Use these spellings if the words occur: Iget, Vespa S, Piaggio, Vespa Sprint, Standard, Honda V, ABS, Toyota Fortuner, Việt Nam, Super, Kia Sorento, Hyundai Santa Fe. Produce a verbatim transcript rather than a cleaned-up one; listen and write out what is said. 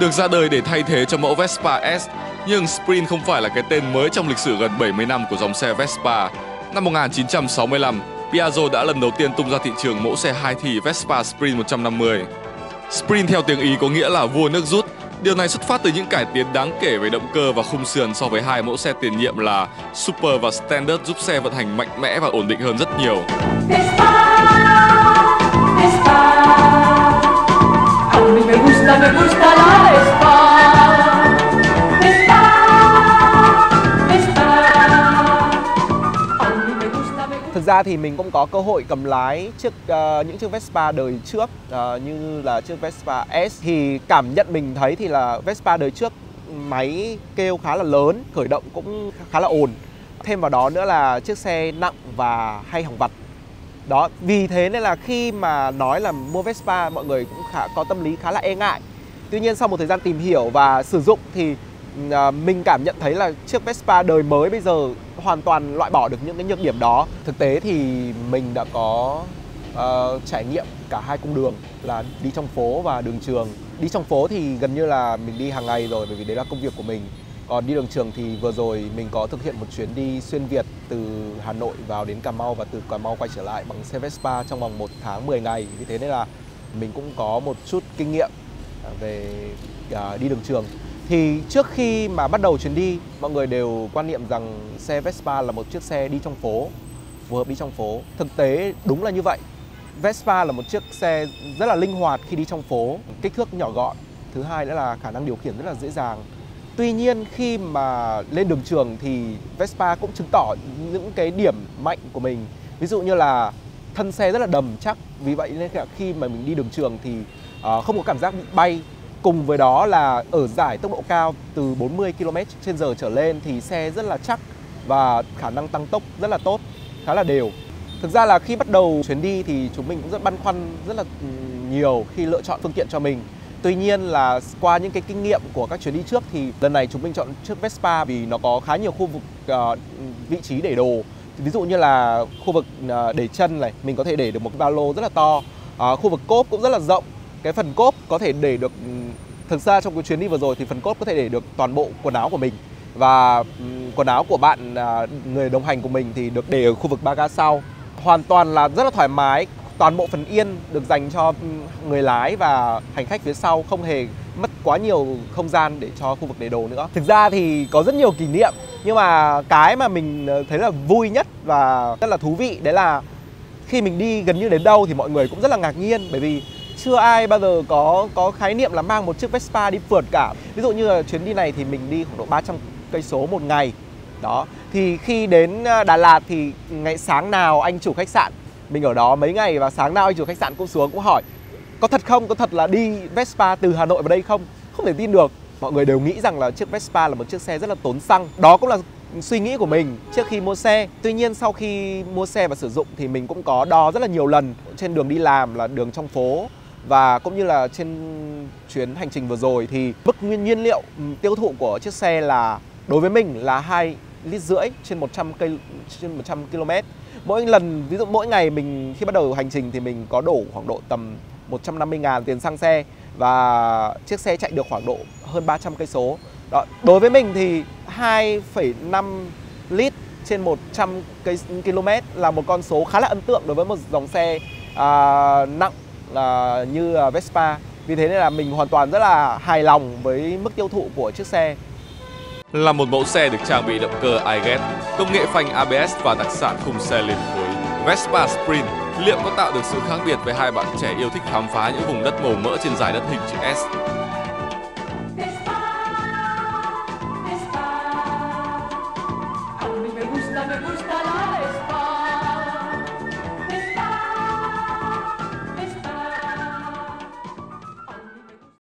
được ra đời để thay thế cho mẫu Vespa S. Nhưng Sprint không phải là cái tên mới trong lịch sử gần bảy mươi năm của dòng xe Vespa. Năm một nghìn chín trăm sáu mươi lăm, Piaggio đã lần đầu tiên tung ra thị trường mẫu xe hai thì Vespa Sprint một trăm năm mươi. Sprint theo tiếng Ý có nghĩa là vua nước rút. Điều này xuất phát từ những cải tiến đáng kể về động cơ và khung sườn so với hai mẫu xe tiền nhiệm là Super và Standard, giúp xe vận hành mạnh mẽ và ổn định hơn rất nhiều. Thực ra thì mình cũng có cơ hội cầm lái chiếc uh, những chiếc Vespa đời trước uh, như là chiếc Vespa S, thì cảm nhận mình thấy thì là Vespa đời trước máy kêu khá là lớn, khởi động cũng khá là ồn. Thêm vào đó nữa là chiếc xe nặng và hay hỏng vặt. Đó, vì thế nên là khi mà nói là mua Vespa, mọi người cũng khá có tâm lý khá là e ngại. Tuy nhiên sau một thời gian tìm hiểu và sử dụng thì uh, mình cảm nhận thấy là chiếc Vespa đời mới bây giờ hoàn toàn loại bỏ được những cái nhược điểm đó. Thực tế thì mình đã có uh, trải nghiệm cả hai cung đường là đi trong phố và đường trường. Đi trong phố thì gần như là mình đi hàng ngày rồi, bởi vì đấy là công việc của mình. Còn đi đường trường thì vừa rồi mình có thực hiện một chuyến đi xuyên Việt từ Hà Nội vào đến Cà Mau và từ Cà Mau quay trở lại bằng xe Vespa trong vòng một tháng mười ngày. Vì thế nên là mình cũng có một chút kinh nghiệm về uh, đi đường trường. Thì trước khi mà bắt đầu chuyến đi, mọi người đều quan niệm rằng xe Vespa là một chiếc xe đi trong phố, phù hợp đi trong phố. Thực tế đúng là như vậy. Vespa là một chiếc xe rất là linh hoạt khi đi trong phố, kích thước nhỏ gọn. Thứ hai nữa là khả năng điều khiển rất là dễ dàng. Tuy nhiên khi mà lên đường trường thì Vespa cũng chứng tỏ những cái điểm mạnh của mình. Ví dụ như là thân xe rất là đầm chắc, vì vậy nên khi mà mình đi đường trường thì không có cảm giác bị bay. Cùng với đó là ở giải tốc độ cao từ bốn mươi ki lô mét trên giờ trở lên thì xe rất là chắc và khả năng tăng tốc rất là tốt, khá là đều. Thực ra là khi bắt đầu chuyến đi thì chúng mình cũng rất băn khoăn rất là nhiều khi lựa chọn phương tiện cho mình. Tuy nhiên là qua những cái kinh nghiệm của các chuyến đi trước thì lần này chúng mình chọn chiếc Vespa vì nó có khá nhiều khu vực uh, vị trí để đồ. Ví dụ như là khu vực uh, để chân này, mình có thể để được một ba lô rất là to. Uh, khu vực cốp cũng rất là rộng. Cái phần cốp có thể để được, thực ra trong cái chuyến đi vừa rồi thì phần cốp có thể để được toàn bộ quần áo của mình. Và quần áo của bạn, người đồng hành của mình thì được để ở khu vực ba ga sau. Hoàn toàn là rất là thoải mái, toàn bộ phần yên được dành cho người lái và hành khách phía sau, không hề mất quá nhiều không gian để cho khu vực để đồ nữa. Thực ra thì có rất nhiều kỷ niệm, nhưng mà cái mà mình thấy là vui nhất và rất là thú vị đấy là khi mình đi gần như đến đâu thì mọi người cũng rất là ngạc nhiên, bởi vì chưa ai bao giờ có có khái niệm là mang một chiếc Vespa đi phượt cả. Ví dụ như là chuyến đi này thì mình đi khoảng độ ba trăm cây số một ngày. Đó, thì khi đến Đà Lạt thì ngày sáng nào anh chủ khách sạn, mình ở đó mấy ngày, và sáng nào anh chủ khách sạn cũng xuống cũng hỏi có thật không, có thật là đi Vespa từ Hà Nội vào đây không? Không thể tin được. Mọi người đều nghĩ rằng là chiếc Vespa là một chiếc xe rất là tốn xăng. Đó cũng là suy nghĩ của mình trước khi mua xe. Tuy nhiên sau khi mua xe và sử dụng thì mình cũng có đo rất là nhiều lần trên đường đi làm, là đường trong phố, và cũng như là trên chuyến hành trình vừa rồi thì mức nguyên nhiên liệu tiêu thụ của chiếc xe là đối với mình là hai lít rưỡi trên một trăm ki lô mét. Mỗi lần, ví dụ mỗi ngày mình khi bắt đầu hành trình thì mình có đổ khoảng độ tầm một trăm năm mươi ngàn tiền xăng xe, và chiếc xe chạy được khoảng độ hơn ba trăm cây số. Đó, đối với mình thì hai phẩy năm lít trên một trăm ki lô mét là một con số khá là ấn tượng đối với một dòng xe à, nặng là như Vespa. Vì thế nên là mình hoàn toàn rất là hài lòng với mức tiêu thụ của chiếc xe. Là một mẫu xe được trang bị động cơ Iget, công nghệ phanh a bê ét và đặc sản khung xe liền khối, Vespa Sprint liệu có tạo được sự khác biệt với hai bạn trẻ yêu thích khám phá những vùng đất màu mỡ trên dải đất hình chữ S?